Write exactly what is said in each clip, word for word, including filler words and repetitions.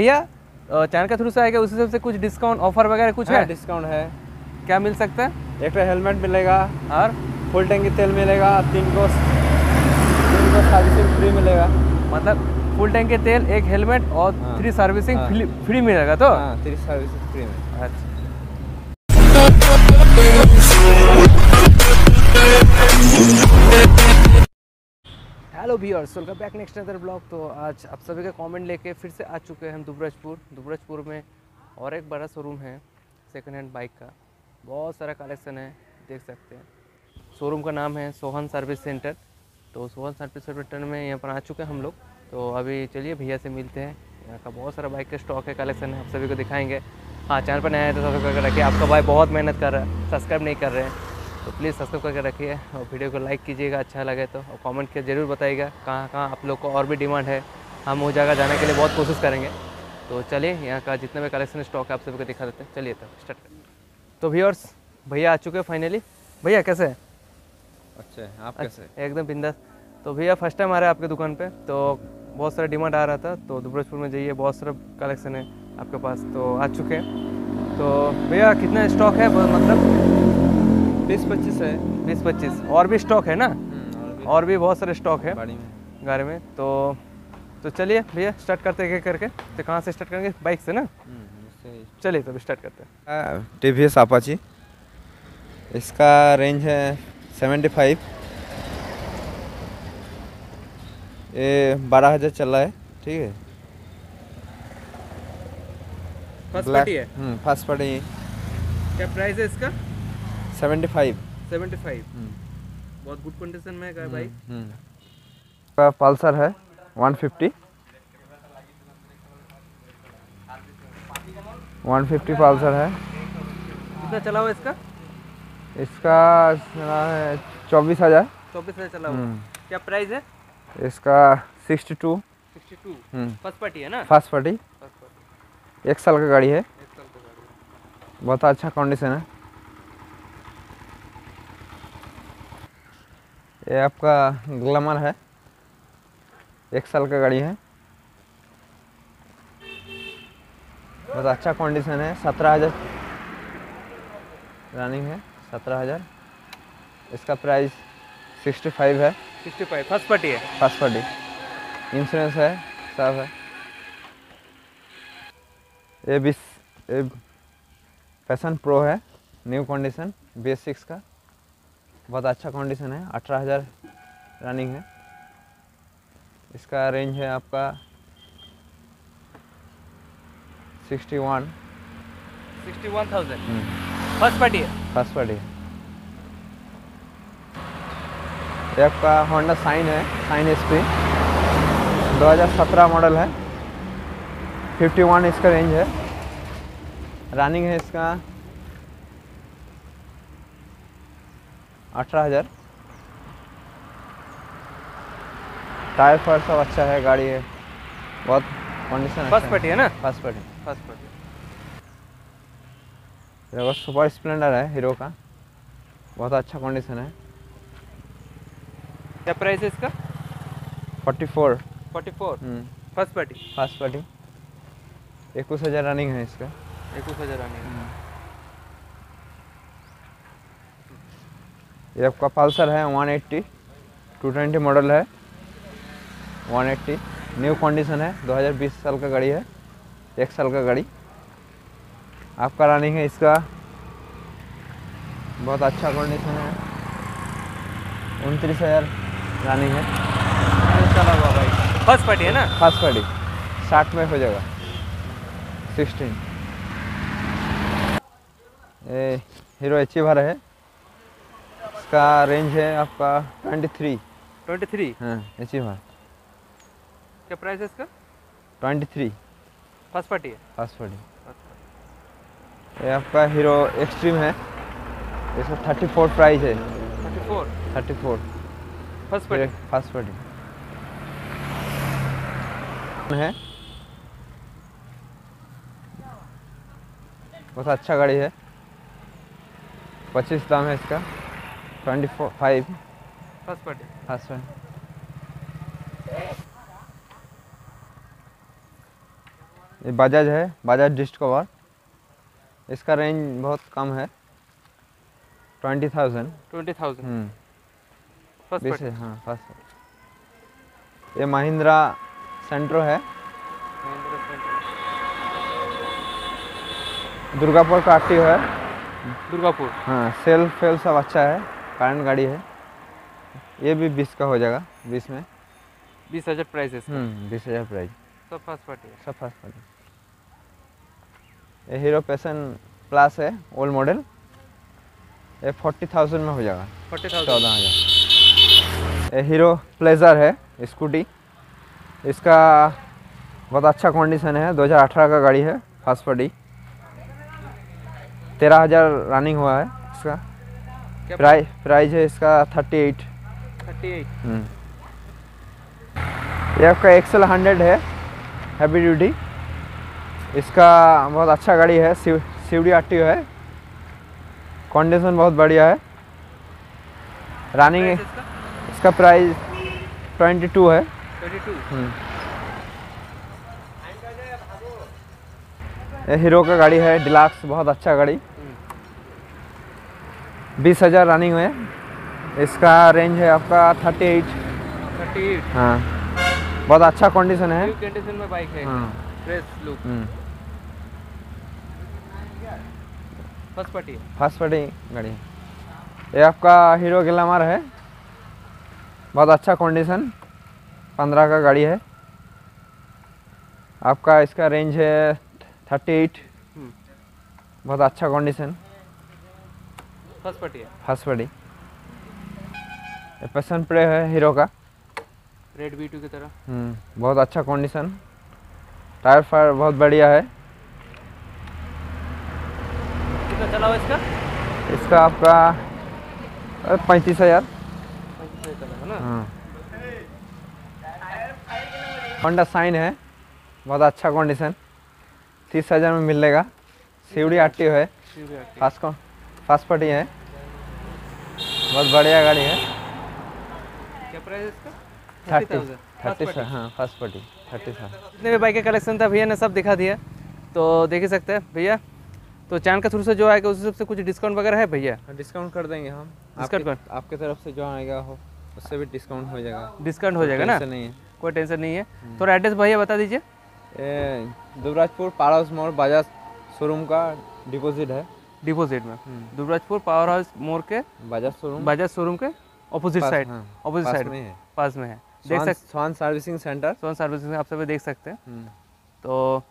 भैया चैनल के थ्रू से आएगा उस हिसाब से कुछ डिस्काउंट ऑफर वगैरह कुछ है? डिस्काउंट है, क्या मिल सकता है? एक हेलमेट मिलेगा और फुल टैंकी तेल मिलेगा, तीन को तीन को सर्विसिंग फ्री मिलेगा। मतलब फुल टैंकी तेल, एक हेलमेट और हाँ, थ्री सर्विसिंग हाँ, फ्री, फ्री मिलेगा तो हाँ, थ्री सर्विसिंग फ्री में। अच्छा hello viewers, welcome back next other blog. तो आज आप सभी का कमेंट लेके फिर से आ चुके हैं हम दुबराजपुर। दुबराजपुर में और एक बड़ा शोरूम है सेकंड हैंड बाइक का, बहुत सारा कलेक्शन है, देख सकते हैं। शोरूम का नाम है सोहान सर्विस सेंटर। तो सोहान सर्विस सेंटर में यहाँ पर आ चुके हैं हम लोग। तो अभी चलिए भैया से मिलते हैं, यहाँ का बहुत सारा बाइक का स्टॉक है, कलेक्शन है, आप सभी को दिखाएँगे। हाँ, चैनल पर नया है तो सब्सक्राइब करके रखिए, आपका भाई बहुत मेहनत कर रहा है, सब्सक्राइब नहीं कर रहे हैं तो प्लीज़ सब्सक्राइब करके रखिए और वीडियो को लाइक कीजिएगा अच्छा लगे तो, और कमेंट के जरूर बताइएगा कहाँ कहाँ आप लोग को और भी डिमांड है, हम वो जगह जाने के लिए बहुत कोशिश करेंगे। तो चलिए यहाँ का जितने भी कलेक्शन स्टॉक है आप सबको दिखा देते हैं, चलिए तो स्टार्ट करें। तो व्यूअर्स भैया आ चुके हैं फाइनली। भैया कैसे है? अच्छा है, आप कैसे? एकदम बिंदास। तो भैया फर्स्ट टाइम आ रहा है आपके दुकान पर, तो बहुत सारा डिमांड आ रहा था तो दुबराजपुर में जाइए, बहुत सारा कलेक्शन है आपके पास, तो आ चुके हैं। तो भैया कितना स्टॉक है? मतलब बीस पच्चीस है। बीस पच्चीस और भी स्टॉक है ना? और भी, और भी बहुत सारे स्टॉक है गाड़ी में, गाड़ी में। तो तो चलिए भैया स्टार्ट करते हैं करके। तो कहाँ से स्टार्ट करेंगे? बाइक से ना? चलिए तब स्टार्ट करते हैं। टी वी एस अपाची, इसका रेंज है सेवेंटी फाइव, ये बारह हज़ार चल रहा है, ठीक है। फर्स्ट पार्टी है? हम्म, फर्स्ट पार्टी है। क्या प्राइस है इसका? Seventy five. Seventy five. बहुत गुड कंडीशन में है भाई। हम्म। पल्सर है one fifty, one fifty Pulsar है। कितना चला हुआ इसका? इसका है चौबीस हजार। चौबीस हजार चला हुआ। क्या प्राइस है इसका? Sixty two. Sixty two. First party है ना? फर्स्ट पार्टी, एक साल का गाड़ी है, एक साल का गाड़ी। बहुत अच्छा कंडीशन है। ये आपका ग्लैमर है, एक साल का गाड़ी है, बहुत अच्छा कंडीशन है। सत्रह हजार रनिंग है, सत्रह हजार। इसका प्राइस सिक्सटी फाइव है। सिक्सटी फाइव फर्स्ट पार्टी है? फर्स्ट पार्टी, इंश्योरेंस है, सब है। ए बीस पैशन प्रो है, new condition, B S six का, बहुत अच्छा कंडीशन है। अठारह हज़ार रनिंग है। इसका रेंज है आपका sixty one. Sixty one thousand. First party है? फर्स्ट पार्टी है। ये आपका होंडा शाइन है, शाइन एसपी, दो हज़ार सत्रह मॉडल है, फिफ्टी वन इसका रेंज है, रनिंग है इसका अठारह हज़ार। टायर फर सब अच्छा है, गाड़ी है, बहुत कंडीशन अच्छा। फर्स्ट पार्टी है ना? First party. First party. Super Splendor है हीरो का, बहुत अच्छा कंडीशन है। क्या प्राइस है इसका? Forty four. Forty four. First party? First party, इक्कीस हजार रनिंग है इसका। इक्कीस हजार रनिंग है। ये आपका पल्सर है one eighty, two twenty model है, वन एट्टी, न्यू कंडीशन है, दो हज़ार बीस साल का गाड़ी है, एक साल का गाड़ी। आपका रनिंग है इसका, बहुत अच्छा कंडीशन है, उनतीस हजार रनिंग है। फर्स्ट पार्टी है ना? फर्स्ट पार्टी, साठ में हो जाएगा, सिक्सटीन। ये हीरो अचीवर है, इसका रेंज है आपका ट्वेंटी थ्री। Twenty three? हाँ, अचीवर। क्या प्राइस है इसका? Twenty three. फर्स्ट पार्टी है? First party. ये आपका हीरो एक्सट्रीम है, इसका थर्टी फोर प्राइस है। Thirty four? Thirty four. First party? First party है, बहुत अच्छा गाड़ी है, पच्चीस दाम है इसका, twenty five. First party? First party. ये बजाज है, बजाज डिस्कवर। इसका रेंज बहुत कम है, twenty thousand twenty thousand first. हाँ फर्स्ट। ये महिंद्रा सेंट्रो है, दुर्गापुर का एक्टिव है। दुर्गापुर हाँ, सेल फेल सब अच्छा है, करंट गाड़ी है। ये भी बीस का हो जाएगा, बीस में बीस हज़ार प्राइस है। बीस हज़ार प्राइस, सब फर्स्ट पार्टी है, सब फर्स्ट पार्टी। ये हीरो पैशन प्लस है, ओल्ड मॉडल। ये फोर्टी थाउजेंड में हो जाएगा, फोर्टी चौदह हज़ार। ये हीरो प्लेजर है स्कूटी, इसका बहुत अच्छा कंडीशन है, दो हज़ार अठारह का गाड़ी है, फर्स्ट पार्टी। तेरह हज़ार रनिंग हुआ है इसका। प्राइस प्राइस है इसका थर्टी एट थर्टी एट। ये आपका एक्सेल हंड्रेड है, हैवी ड्यूटी। इसका बहुत अच्छा गाड़ी है, सीडी एक्टिव है, कंडीशन बहुत बढ़िया है, रनिंग। इसका प्राइस बाईस है। ये हीरो का गाड़ी है, डिलक्स, बहुत अच्छा गाड़ी। बीस हज़ार रनिंग है, इसका रेंज है आपका थर्टी एट थर्टी एट। हाँ, बहुत अच्छा कंडीशन है, कंडीशन में बाइक है। हाँ, fresh look, first party first party गाड़ी। ये आपका हीरो ग्लैमर है, बहुत अच्छा कंडीशन, पंद्रह का गाड़ी है आपका। इसका रेंज है थर्टी एट, बहुत अच्छा कंडीशन, फर्स्ट पार्टी है, फर्स्ट पार्टी। पैशन प्रो है हीरो का, रेड बी टू की तरह, बहुत अच्छा कंडीशन, टायर फायर बहुत बढ़िया है। कितना चला हुआ इसका? इसका आपका पैंतीस हज़ार। होंडा शाइन है, बहुत अच्छा कंडीशन, तीस हज़ार में मिलेगा, सीडी एक्टिव है, फास्ट फास्ट पार्टी है, बहुत बढ़िया गाड़ी है। क्या प्राइस इसका? Thirty thousand. हाँ फर्स्ट पार्टी थर्टी था। जितने भी बाइक का कलेक्शन था भैया ने सब दिखा दिया, तो देख ही सकते हैं भैया। तो चैनल के थ्रू से जो आएगा उस हिसाब से कुछ डिस्काउंट वगैरह है भैया? डिस्काउंट कर देंगे हम, डिस्काउंट आपके तरफ से जो आएगा हो उससे भी डिस्काउंट हो जाएगा, डिस्काउंट हो जाएगा ना, कोई टेंशन नहीं है। थोड़ा एड्रेस भैया बता दीजिए। दुबराजपुर पावर हाउस मोड़, बजाज शोरूम का डिपोजिट है, डिपोजिट में दुबराजपुर पावर हाउस मोड़ के बजाज शोरूम, बजाज शोरूम के ऑपोजिट साइड, ऑपोजिट साइड में है, पास में है। देख सकते Sohan servicing centre, Sohan servicing आप सब देख सकते हैं। तो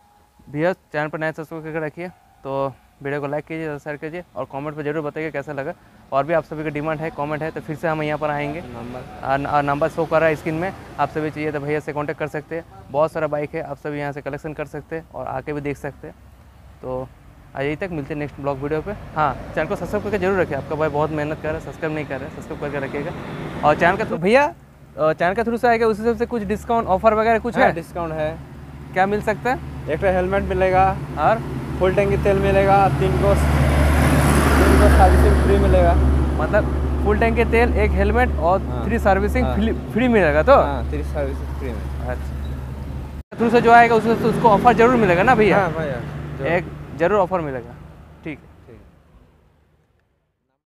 भैया चैनल पर नया सब्सक्राइब करके रखिए, तो वीडियो को लाइक कीजिए, शेयर कीजिए और कमेंट पर जरूर बताइए कैसा लगा। और भी आप सभी का डिमांड है, कमेंट है, तो फिर से हम यहाँ पर आएंगे। नंबर नंबर शो कर रहा है स्क्रीन में, आप सभी चाहिए तो भैया से कांटेक्ट कर सकते हैं। बहुत सारा बाइक है, आप सभी यहाँ से कलेक्शन कर सकते हैं और आके भी देख सकते हैं। तो यही तक मिलते हैं नेक्स्ट ब्लॉग वीडियो पे। हाँ, चैनल को सब्सक्राइब करके जरूर रखिए, आपका भाई बहुत मेहनत कर रहा है, सब्सक्राइब नहीं कर रहा है, सब्सक्राइब करके रखिएगा। और चैनल का थ्रू भैया, चैनल के थ्रू से आएगा उस हिसाब से कुछ डिस्काउंट ऑफर वगैरह कुछ है? डिस्काउंट है, क्या मिल सकता है? एक हेलमेट मिलेगा और फुल टैंकी तेल मिलेगा, तीन को तीन को सर्विसिंग फ्री मिलेगा। मतलब फुल टैंकी तेल, एक हेलमेट और हाँ, थ्री सर्विसिंग हाँ, फ्री मिलेगा। तो हाँ, थ्री सर्विसिंग फ्री में। अच्छा, थ्रू से जो आएगा उसको उसको ऑफर जरूर मिलेगा ना भैया? हाँ भैया, एक जरूर ऑफर मिलेगा, ठीक है।